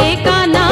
ये काना।